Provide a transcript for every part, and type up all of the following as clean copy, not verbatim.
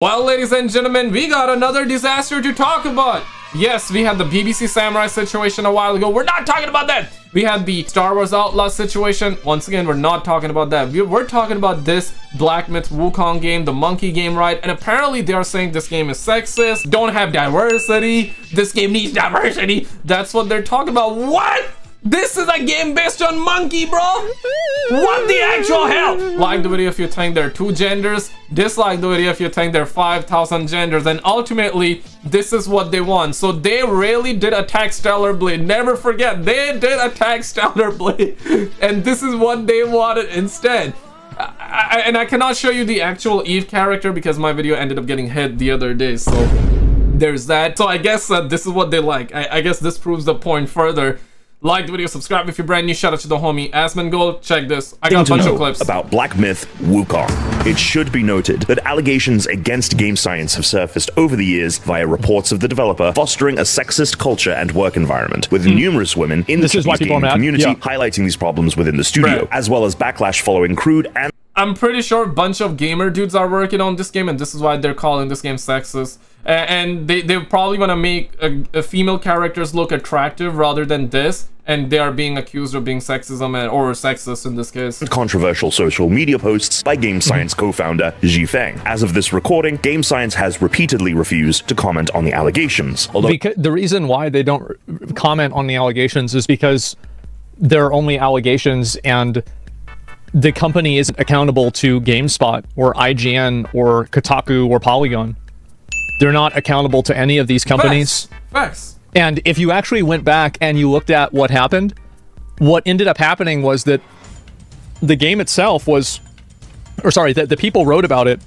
Well, ladies and gentlemen, we got another disaster to talk about. Yes, we had the BBC Samurai situation a while ago. We're not talking about that. We had the Star Wars Outlaws situation. Once again, we're not talking about that. We're talking about this Black Myth Wukong game, the monkey game, right? And apparently they are saying this game is sexist, don't have diversity, this game needs diversity. That's what they're talking about. What? This is a game based on monkey, bro. What the actual hell? Like the video if you think there are 2 genders, dislike the video if you think there are 5,000 genders, and ultimately this is what they want. So they really did attack Stellar Blade. Never forget, they did attack Stellar Blade and this is what they wanted instead. I cannot show you the actual Eve character because my video ended up getting hit the other day, so there's that. So I guess this is what they like. I guess this proves the point further. Like the video, subscribe if you're brand new. Shout out to the homie Asmongold. Check this. I got a bunch of clips about Black Myth Wukong. It should be noted that allegations against Game Science have surfaced over the years via reports of the developer fostering a sexist culture and work environment, with numerous women in the gaming community highlighting these problems within the studio, as well as backlash following crude and. I'm pretty sure a bunch of gamer dudes are working on this game, and this is why they're calling this game sexist. And they probably want to make a female characters look attractive rather than this, and they are being accused of being sexism and, or sexist in this case. Controversial social media posts by Game Science co-founder Zhi Feng. As of this recording, Game Science has repeatedly refused to comment on the allegations. Although because the reason why they don't comment on the allegations is because they're only allegations, and the company isn't accountable to Gamespot or IGN or Kotaku or Polygon. They're not accountable to any of these companies. Facts. And if you actually went back and you looked at what happened, what ended up happening was that the game itself was, or sorry, that the people wrote about it.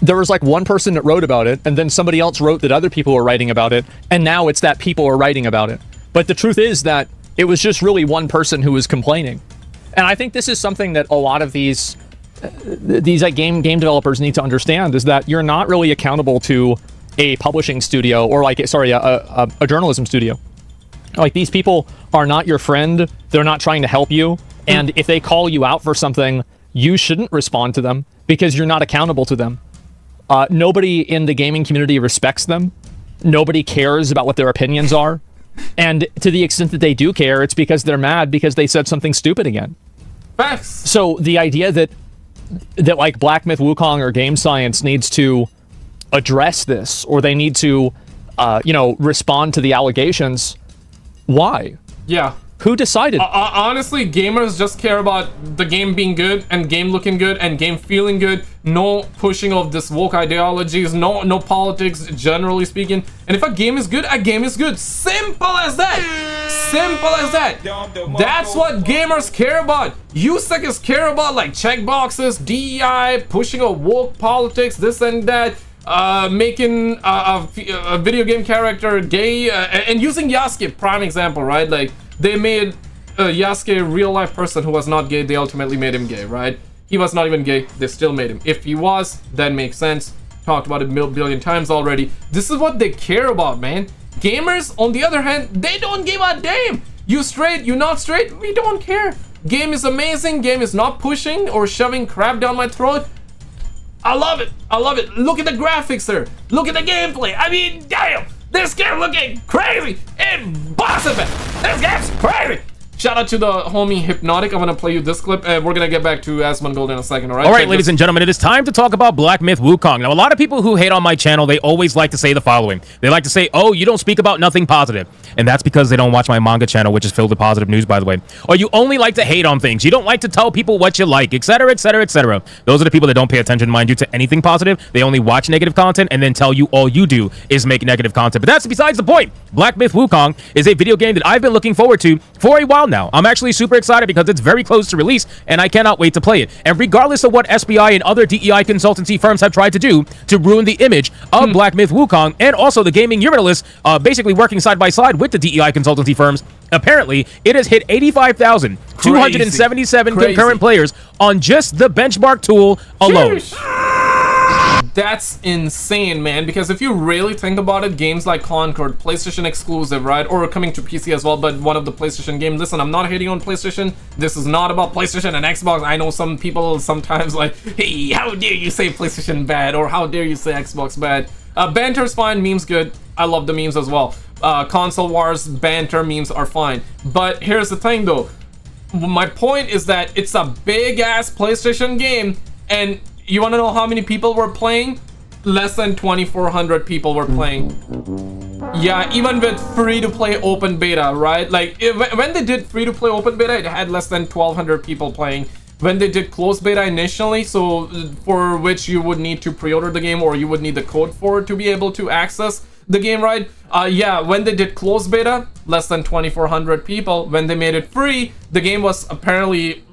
There was like one person that wrote about it, and then somebody else wrote that other people were writing about it, and now it's that people are writing about it. But the truth is that it was just really one person who was complaining. And I think this is something that a lot of these game developers need to understand, is that you're not really accountable to a publishing studio or like, sorry, a journalism studio. Like, these people are not your friend. They're not trying to help you. And if they call you out for something, you shouldn't respond to them because you're not accountable to them. Nobody in the gaming community respects them. Nobody cares about what their opinions are. And to the extent that they do care, it's because they're mad because they said something stupid again. Facts. So the idea that like Black Myth Wukong or Game Science needs to address this, or they need to, you know, respond to the allegations. Why? Yeah. Who decided? Honestly, gamers just care about the game being good and game looking good and game feeling good. No pushing of this woke ideologies, no politics, generally speaking. And if a game is good, a game is good. Simple as that. Simple as that. That's what gamers care about. You suckers care about like checkboxes, DEI, pushing of woke politics, this and that. Making a video game character gay, and using Yasuke, prime example, right? Like, they made Yasuke a real-life person who was not gay. They ultimately made him gay, right? He was not even gay. They still made him. If he was, that makes sense. Talked about it a billion times already. This is what they care about, man. Gamers, on the other hand, they don't give a damn. You straight, you not straight, we don't care. Game is amazing. Game is not pushing or shoving crap down my throat. I love it. I love it. Look at the graphics there. Look at the gameplay. I mean, damn. This game looking crazy. Impossible. This game's crazy. Shout out to the homie Hypnoticc. I'm going to play you this clip, and we're going to get back to Asmongold in a second, all right? All right, ladies and gentlemen, it is time to talk about Black Myth Wukong. Now, a lot of people who hate on my channel, they always like to say the following. They like to say, oh, you don't speak about nothing positive. And that's because they don't watch my manga channel, which is filled with positive news, by the way. Or you only like to hate on things. You don't like to tell people what you like, etc., etc., etc. Those are the people that don't pay attention, mind you, to anything positive. They only watch negative content and then tell you all you do is make negative content. But that's besides the point. Black Myth Wukong is a video game that I've been looking forward to for a while now. I'm actually super excited because it's very close to release and I cannot wait to play it. And regardless of what SBI and other DEI consultancy firms have tried to do to ruin the image of Black Myth Wukong, and also the gaming journalists basically working side by side with the DEI consultancy firms, apparently it has hit 85,277 concurrent players on just the benchmark tool alone. Sheesh. That's insane, man, because if you really think about it, games like Concord, PlayStation exclusive, right, or coming to PC as well, but one of the PlayStation games. Listen, I'm not hating on PlayStation. This is not about PlayStation and Xbox. I know some people sometimes like, hey, how dare you say PlayStation bad, or how dare you say Xbox bad. Banter's fine, memes good. I love the memes as well. Console wars, banter, memes are fine. But here's the thing though. My point is that it's a big ass PlayStation game, and you want to know how many people were playing? Less than 2,400 people were playing. Yeah, even with free-to-play open beta, right? Like, when they did free-to-play open beta, it had less than 1,200 people playing. When they did closed beta initially, so for which you would need to pre-order the game or you would need the code for it to be able to access the game, right? Yeah, when they did closed beta, less than 2,400 people. When they made it free, the game was apparently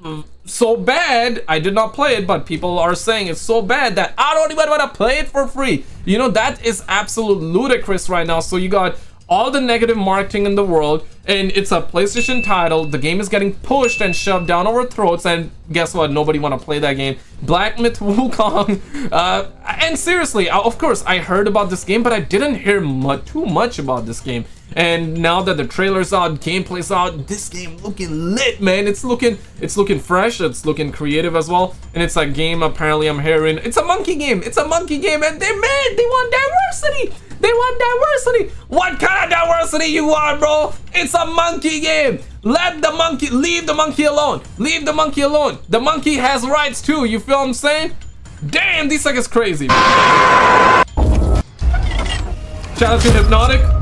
so bad, I did not play it, but people are saying it's so bad that I don't even want to play it for free. You know, that is absolute ludicrous right now. So you got all the negative marketing in the world, and it's a PlayStation title. The game is getting pushed and shoved down our throats, and guess what? Nobody want to play that game. Black Myth Wukong. And seriously, of course, I heard about this game, but I didn't hear too much about this game. And now that the trailer's out, gameplay's out, this game looking lit, man. It's looking fresh, it's looking creative as well. And it's a game, apparently I'm hearing, it's a monkey game. It's a monkey game, and they want diversity. They want diversity. What kind of diversity you want, bro? It's a monkey game. Leave the monkey alone. Leave the monkey alone. The monkey has rights too. You feel what I'm saying? Damn, this thing is crazy. Shout out to Hypnoticc.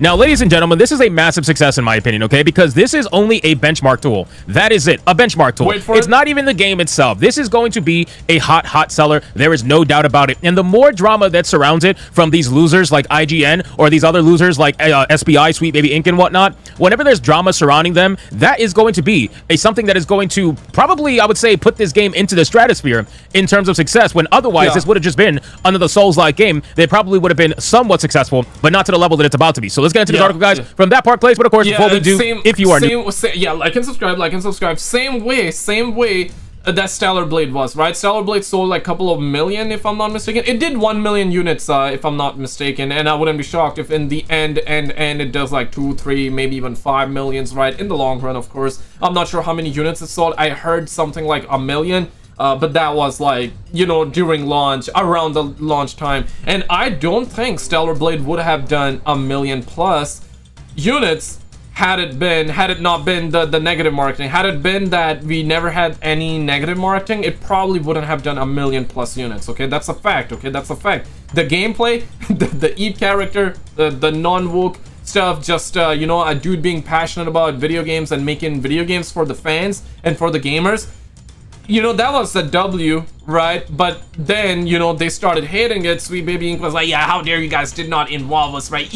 Now, ladies and gentlemen, this is a massive success in my opinion, okay? Because this is only a benchmark tool. That is it, a benchmark tool. It's not even the game itself. This is going to be a hot, hot seller. There is no doubt about it. And the more drama that surrounds it from these losers like IGN or these other losers like SBI, Sweet Baby Inc and whatnot, whenever there's drama surrounding them, that is going to be something that is going to probably, I would say, put this game into the stratosphere in terms of success, when otherwise this would have just been another Souls-like game. They probably would have been somewhat successful, but not to the level that it's about to be. So let's get into this article, guys, from That Part Plays. But of course, before we do, if you are new, like and subscribe. Same way that Stellar Blade was, right? Stellar Blade sold like a couple of million, if I'm not mistaken. It did 1 million units, if I'm not mistaken, and I wouldn't be shocked if in the end it does like 2, 3, maybe even 5 million, right? In the long run, of course. I'm not sure how many units it sold. I heard something like 1 million. But that was like, you know, during launch, around the launch time. And I don't think Stellar Blade would have done 1 million plus units had it not been the negative marketing. Had it been that we never had any negative marketing, it probably wouldn't have done 1 million plus units. Okay, that's a fact. Okay, that's a fact. The gameplay, the Eve character, the non-woke stuff, just you know, a dude being passionate about video games and making video games for the fans and for the gamers. You know, that was a W, right? But then, you know, they started hating it. Sweet Baby Inc was like, yeah, how dare you guys did not involve us, right?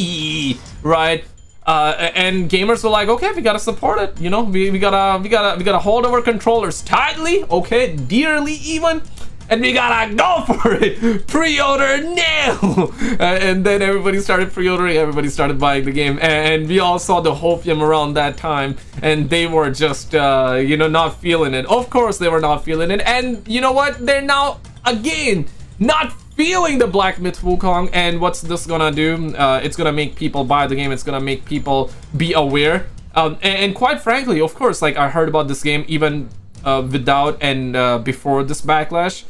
Right? And gamers were like, okay, we gotta support it. You know, we gotta hold our controllers tightly, okay, dearly even, and we gotta go for it. Pre-order now. And then everybody started pre-ordering, everybody started buying the game, and we all saw the hopium around that time, and they were just you know, not feeling it. Of course they were not feeling it, and you know what, they're now again not feeling the Black Myth Wukong. And what's this gonna do? It's gonna make people buy the game, it's gonna make people be aware, and quite frankly, of course, like I heard about this game even without and before this backlash,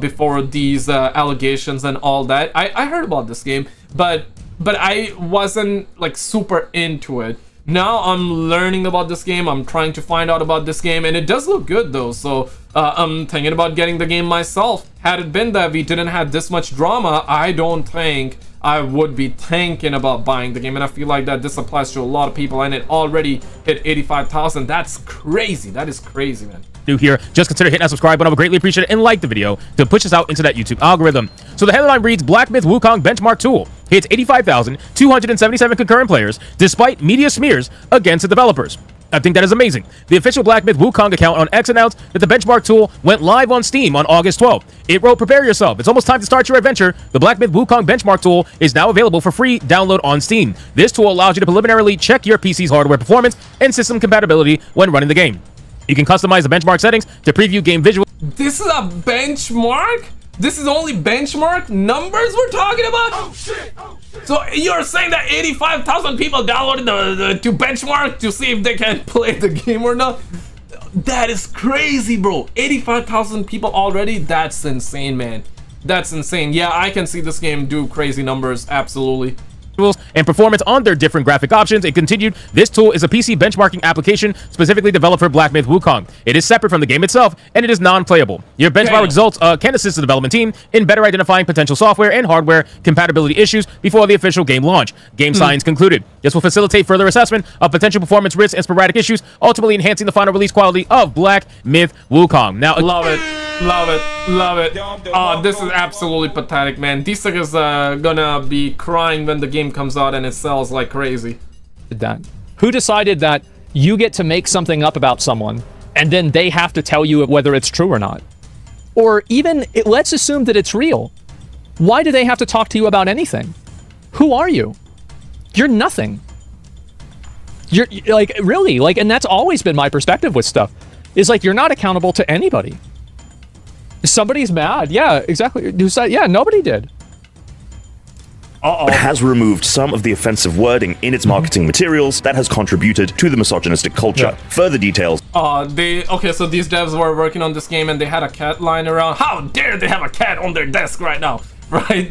before these allegations and all that. I heard about this game, but I wasn't like super into it. Now I'm learning about this game, I'm trying to find out about this game, and it does look good though. So I'm thinking about getting the game myself. Had it been that we didn't have this much drama, I don't think I would be thinking about buying the game. And I feel like that this applies to a lot of people, and it already hit 85,000. That's crazy. That is crazy, man. New here, just consider hitting that subscribe button. I would greatly appreciate it, and like the video to push us out into that YouTube algorithm. So the headline reads, Black Myth Wukong benchmark tool hits 85,277 concurrent players despite media smears against the developers. I think that is amazing. The official Black Myth Wukong account on X announced that the benchmark tool went live on Steam on August 12th. It wrote, prepare yourself. It's almost time to start your adventure. The Black Myth Wukong benchmark tool is now available for free download on Steam. This tool allows you to preliminarily check your PC's hardware performance and system compatibility when running the game. You can customize the benchmark settings to preview game visuals. This is a benchmark? This is only benchmark numbers we're talking about? Oh, shit. Oh, shit. So you're saying that 85,000 people downloaded to benchmark to see if they can play the game or not? That is crazy, bro. 85,000 people already? That's insane, man. That's insane. Yeah, I can see this game do crazy numbers, absolutely. And performance on their different graphic options. It continued, this tool is a PC benchmarking application specifically developed for Black Myth Wukong. It is separate from the game itself, and it is non-playable. Your benchmark results can assist the development team in better identifying potential software and hardware compatibility issues before the official game launch. Game Science concluded, this will facilitate further assessment of potential performance risks and sporadic issues, ultimately enhancing the final release quality of Black Myth Wukong. Now, love it, love it, love it. Oh, this is absolutely pathetic, man. These suckers are gonna be crying when the game comes out and it sells like crazy. Who decided that you get to make something up about someone and then they have to tell you whether it's true or not? Or even, let's assume that it's real. Why do they have to talk to you about anything? Who are you? You're nothing. You're like, really, like, and that's always been my perspective with stuff. It's like, you're not accountable to anybody. Somebody's mad. Yeah, exactly. Yeah, nobody did. But has removed some of the offensive wording in its marketing materials that has contributed to the misogynistic culture. Yeah. Further details. Okay, so these devs were working on this game and they had a cat lying around. How dare they have a cat on their desk right now, right?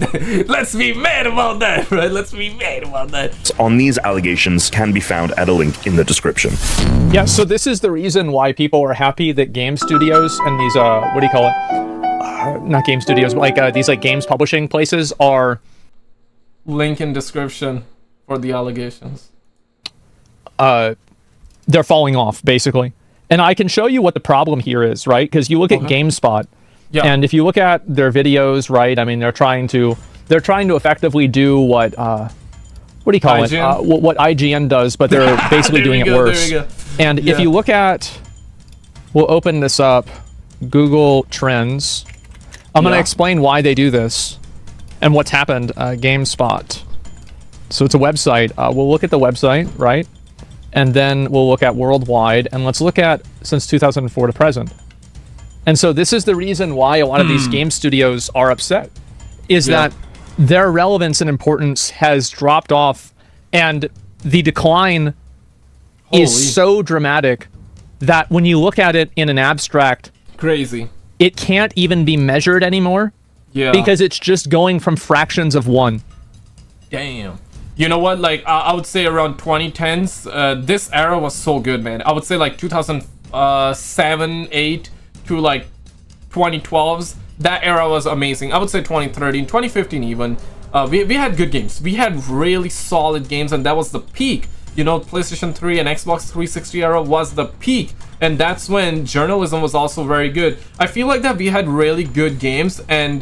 Let's be mad about that, right? Let's be mad about that. On these allegations can be found at a link in the description. Yeah, so this is the reason why people are happy that game studios and these, what do you call it? Not game studios, but like these like games publishing places are... Link in description for the allegations. They're falling off, basically. And I can show you what the problem here is, right? Because you look at Gamespot, and if you look at their videos, right? I mean, they're trying to effectively do what do you call it? What IGN does, but they're basically doing it worse. And if you look at, we'll open this up, Google Trends. I'm going to explain why they do this. And what's happened, GameSpot. So it's a website. We'll look at the website, right? And then we'll look at worldwide. And let's look at since 2004 to present. And so this is the reason why a lot of these game studios are upset, is that their relevance and importance has dropped off. And the decline is so dramatic that when you look at it in an abstract... Crazy. It can't even be measured anymore. Yeah. Because it's just going from fractions of one. Damn. You know what? Like, I would say around 2010s, this era was so good, man. I would say like 2007, 8 to like 2012s. That era was amazing. I would say 2013, 2015 even. We had good games. We had really solid games, and that was the peak. You know, PlayStation 3 and Xbox 360 era was the peak. And that's when journalism was also very good. I feel like that we had really good games, and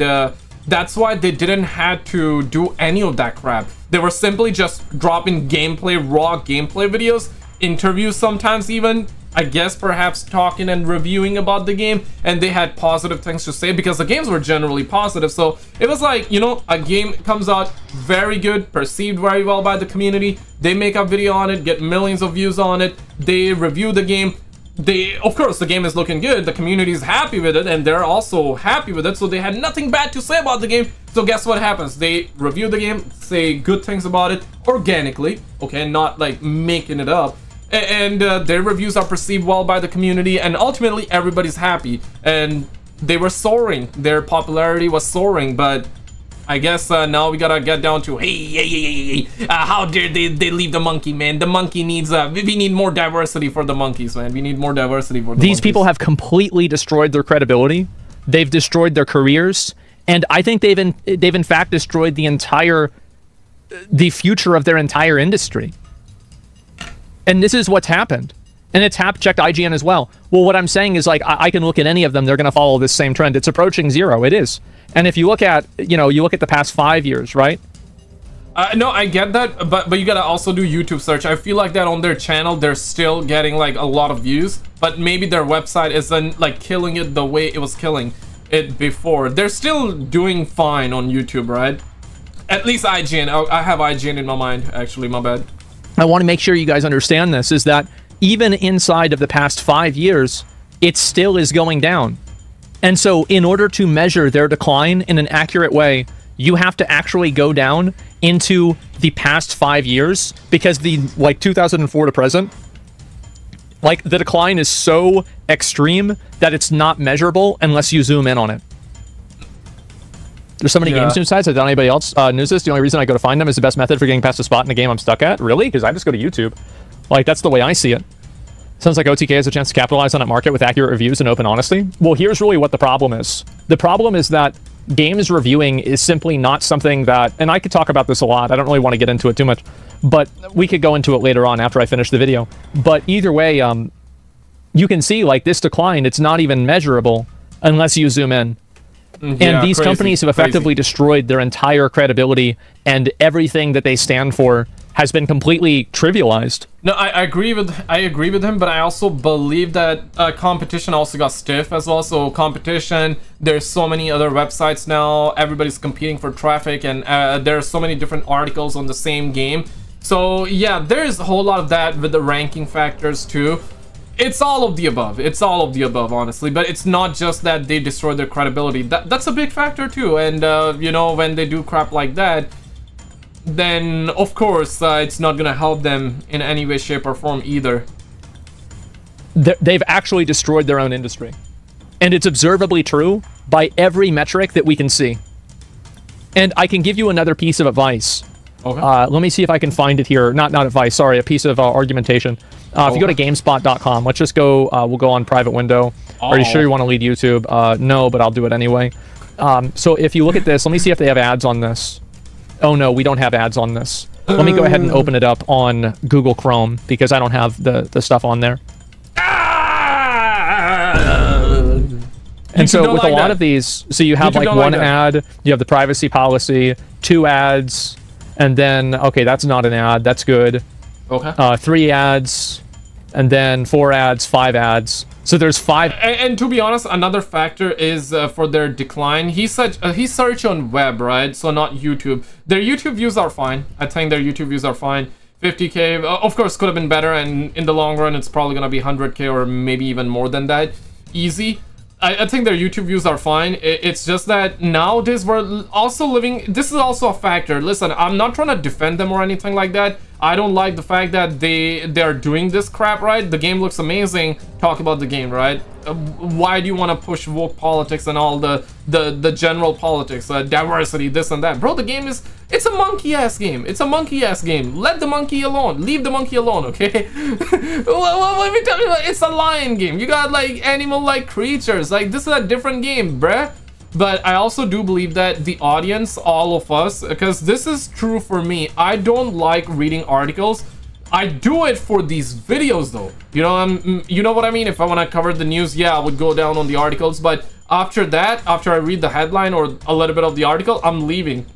that's why they didn't have to do any of that crap. They were simply just dropping gameplay, raw gameplay videos, interviews sometimes even, I guess perhaps talking and reviewing about the game, and they had positive things to say because the games were generally positive. So it was like, you know, a game comes out very good, perceived very well by the community. They make a video on it, get millions of views on it. They review the game. They, of course, the game is looking good. The community is happy with it, and they're also happy with it. So they had nothing bad to say about the game. So guess what happens? They review the game, say good things about it organically, okay, not like making it up. And their reviews are perceived well by the community, and ultimately everybody's happy, and they were soaring. Their popularity was soaring. But I guess now we gotta get down to how dare they leave the monkey, man. The monkey needs we need more diversity for the monkeys, man. We need more diversity for the monkeys. These people have completely destroyed their credibility. They've destroyed their careers, and I think they've in fact destroyed the future of their entire industry. And this is what's happened. And it's hap-checked IGN as well. Well, what I'm saying is, like, I can look at any of them. They're going to follow this same trend. It's approaching zero. It is. And if you look at, you know, you look at the past 5 years, right? No, I get that. But you got to also do YouTube search. I feel like that on their channel, they're still getting, like, a lot of views. But maybe their website isn't, like, killing it the way it was killing it before. They're still doing fine on YouTube, right? At least IGN. I have IGN in my mind, actually. My bad. I want to make sure you guys understand this, is that even inside of the past 5 years, it still is going down. And so in order to measure their decline in an accurate way, you have to actually go down into the past 5 years, because the, like, 2004 to present, like, the decline is so extreme that it's not measurable unless you zoom in on it. There's so many games news sites. I don't know anybody else news this. The only reason I go to find them is the best method for getting past a spot in the game I'm stuck at. Really? Because I just go to YouTube. Like, that's the way I see it. Sounds like OTK has a chance to capitalize on that market with accurate reviews and open honesty. Well, here's really what the problem is. The problem is that games reviewing is simply not something that... And I could talk about this a lot. I don't really want to get into it too much. But we could go into it later on after I finish the video. But either way, you can see, like, this decline, it's not even measurable unless you zoom in. And these companies have effectively destroyed their entire credibility, and everything that they stand for has been completely trivialized. No, I agree with him, but I also believe that competition also got stiff as well. So competition, there's so many other websites now, everybody's competing for traffic, and there are so many different articles on the same game. So yeah, there's a whole lot of that with the ranking factors too. It's all of the above. It's all of the above, honestly. But it's not just that they destroy their credibility. That's a big factor too. And you know, when they do crap like that, then of course it's not gonna help them in any way, shape or form either. They've actually destroyed their own industry, and it's observably true by every metric that we can see. And I can give you another piece of advice. Okay. Let me see if I can find it here. Not advice, sorry, a piece of argumentation. If you go to gamespot.com, let's just go, we'll go on private window. Are you sure you want to lead YouTube? No, but I'll do it anyway. So if you look at this, let me see if they have ads on this. Oh no, we don't have ads on this. Let me go ahead and open it up on Google Chrome, because I don't have the stuff on there. And so with a lot of these, so you have like one ad, you have the privacy policy, 2 ads, and then, okay, that's not an ad, that's good. Okay. 3 ads, and then 4 ads, 5 ads. So there's 5. And to be honest, another factor is for their decline. He searched on web, right? So not YouTube. Their YouTube views are fine. I think their YouTube views are fine. 50K, of course, could have been better. And in the long run, it's probably going to be 100K or maybe even more than that. Easy. I think their YouTube views are fine. It's just that nowadays we're also living... This is also a factor. Listen, I'm not trying to defend them or anything like that. I don't like the fact that they are doing this crap, right? The game looks amazing. Talk about the game, right? Why do you want to push woke politics and all the general politics, diversity, this and that? Bro, the game is... It's a monkey-ass game. It's a monkey-ass game. Let the monkey alone. Leave the monkey alone, okay? What are we talking about? It's a lion game. You got, like, animal-like creatures. Like, this is a different game, bruh. But I also do believe that the audience, all of us, because this is true for me. I don't like reading articles. I do it for these videos, though. You know, you know what I mean? If I want to cover the news, yeah, I would go down on the articles. But after that, after I read the headline or a little bit of the article, I'm leaving.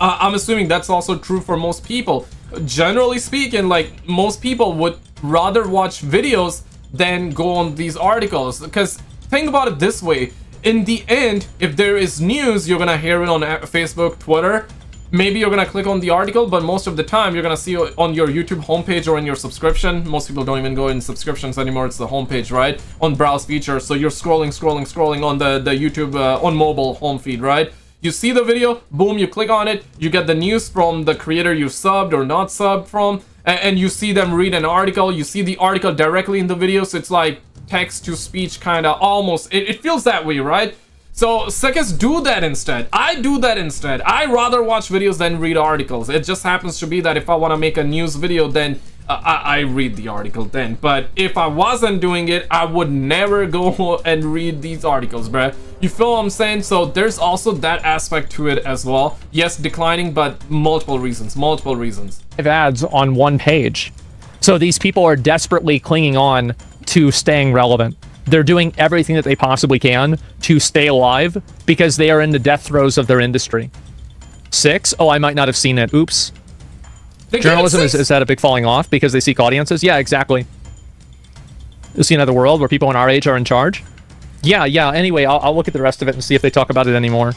I'm assuming that's also true for most people. Generally speaking, like, most people would rather watch videos than go on these articles. Because think about it this way. In the end, if there is news, you're going to hear it on Facebook, Twitter. Maybe you're going to click on the article, but most of the time, you're going to see it on your YouTube homepage or in your subscription. Most people don't even go in subscriptions anymore. It's the homepage, right? On browse feature. So you're scrolling on the YouTube, on mobile home feed, right? You see the video, boom, you click on it, you get the news from the creator you subbed or not subbed from, and you see them read an article, you see the article directly in the video, so it's like text-to-speech kind of almost, it feels that way, right? So suckers do that instead. I do that instead. I rather watch videos than read articles. It just happens to be that if I want to make a news video, then I read the article then. But if I wasn't doing it, I would never go and read these articles, bruh. You feel what I'm saying? So there's also that aspect to it as well. Yes, declining, but multiple reasons, multiple reasons. Ads on one page. So these people are desperately clinging on to staying relevant. They're doing everything that they possibly can to stay alive because they are in the death throes of their industry. 6? Oh, I might not have seen it. Oops. Journalism is at a big falling off because they seek audiences. Yeah, exactly. You'll see another world where people in our age are in charge. Yeah, yeah. Anyway, I'll look at the rest of it and see if they talk about it anymore.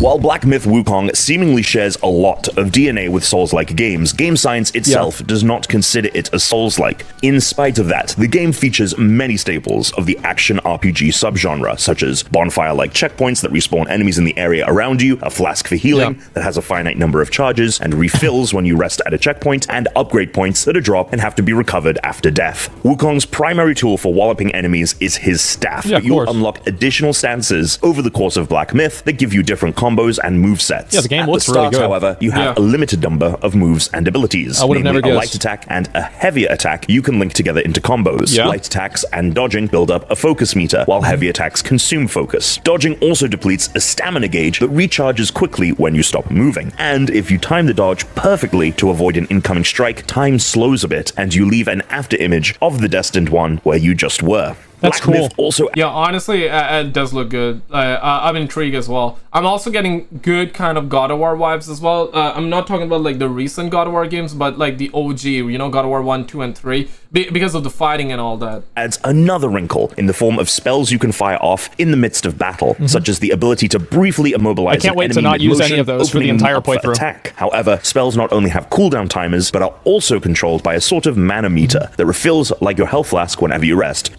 While Black Myth Wukong seemingly shares a lot of DNA with Souls-like games, Game Science itself does not consider it a Souls-like. In spite of that, the game features many staples of the action RPG subgenre, such as bonfire-like checkpoints that respawn enemies in the area around you, a flask for healing that has a finite number of charges and refills when you rest at a checkpoint, and upgrade points that are dropped and have to be recovered after death. Wukong's primary tool for walloping enemies is his staff, but you'll unlock additional stances over the course of Black Myth that give you different combos and movesets. Yeah, the game looks really good. However, you have a limited number of moves and abilities, namely a light attack and a heavier attack you can link together into combos. Light attacks and dodging build up a focus meter, while heavy attacks consume focus. Dodging also depletes a stamina gauge that recharges quickly when you stop moving, and if you time the dodge perfectly to avoid an incoming strike, time slows a bit, and you leave an after image of the destined one where you just were. That's cool. Myth also, honestly, it does look good. I'm intrigued as well. I'm also getting good kind of God of War vibes as well. I'm not talking about like the recent God of War games, but like the OG, you know, God of War 1, 2, and 3, because of the fighting and all that. Adds another wrinkle in the form of spells you can fire off in the midst of battle, such as the ability to briefly immobilize an enemy. I can't wait to not use any of those for the entire playthrough. However, spells not only have cooldown timers, but are also controlled by a sort of mana meter that refills like your health flask whenever you rest.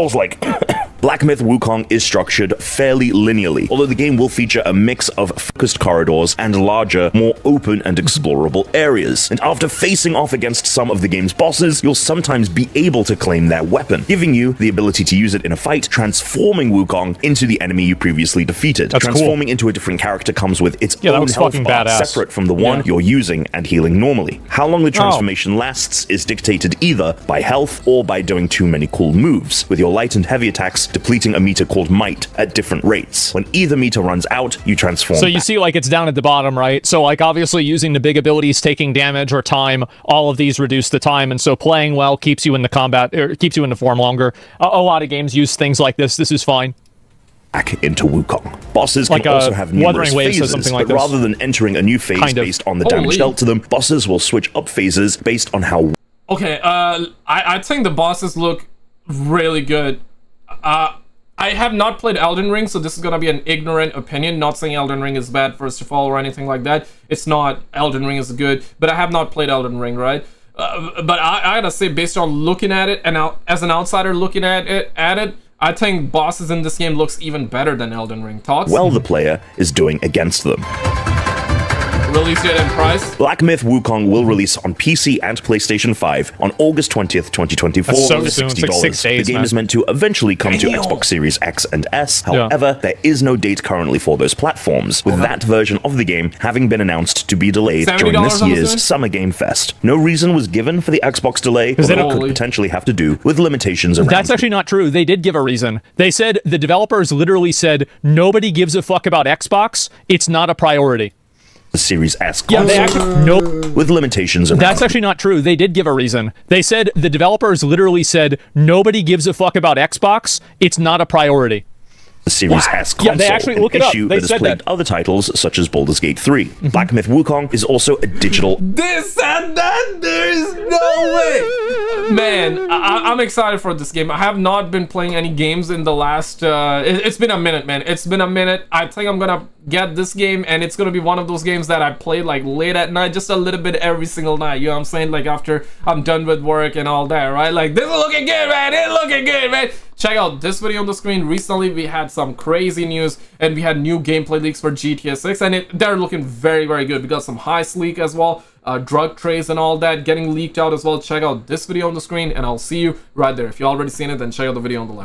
Black Myth Wukong is structured fairly linearly, although the game will feature a mix of focused corridors and larger, more open and explorable areas. And after facing off against some of the game's bosses, you'll sometimes be able to claim their weapon, giving you the ability to use it in a fight, transforming Wukong into the enemy you previously defeated. Transforming into a different character comes with its own health bar, separate from the one you're using and healing normally. How long the transformation lasts is dictated either by health or by doing too many cool moves, with your light and heavy attacks depleting a meter called might at different rates. When either meter runs out, you transform back. You see, like, it's down at the bottom, right? So, like, obviously using the big abilities, taking damage or time, all of these reduce the time, and so playing well keeps you in the combat, or keeps you in the form longer. A lot of games use things like this. This is fine. Back into Wukong. Bosses like can also have numerous phases, but rather than entering a new phase based on the damage dealt to them, bosses will switch up phases based on how... Okay, I think the bosses look really good. I have not played Elden Ring, so this is gonna be an ignorant opinion. Not saying Elden Ring is bad, first of all, or anything like that. It's not. Elden Ring is good, but I have not played Elden Ring, right? But I gotta say, based on looking at it, and as an outsider looking at it, I think bosses in this game looks even better than Elden Ring. Thoughts? Well, the player is doing against them. Release date and price. Black Myth Wukong will release on PC and PlayStation 5 on August 20th, 2024. That's so soon. It's like 6 days, the game is meant to eventually come to Xbox Series X and S. However, there is no date currently for those platforms, with that version of the game having been announced to be delayed during this year's Summer Game Fest. No reason was given for the Xbox delay, but it could potentially have to do with limitations around. That's actually not true. They did give a reason. They said, the developers literally said, nobody gives a fuck about Xbox. It's not a priority. The Series S console. With limitations around. That's actually not true. They did give a reason. They said, the developers literally said, nobody gives a fuck about Xbox. It's not a priority. The Series S console, they actually an issue that has plagued other titles such as Baldur's Gate 3. Black Myth Wukong is also a digital... There is no way! Man, I'm excited for this game. I have not been playing any games in the last... it's been a minute, man. It's been a minute. I think I'm gonna get this game, and it's gonna be one of those games that I play like late at night, just a little bit every single night, you know what I'm saying? Like after I'm done with work and all that, right? Like, this is looking good, man! It's looking good, man! Check out this video on the screen. Recently, we had some crazy news, and we had new gameplay leaks for GTA 6, and they're looking very, very good. We got some heist leak as well, drug trays and all that getting leaked out as well. Check out this video on the screen, and I'll see you right there. If you already seen it, then check out the video on the left.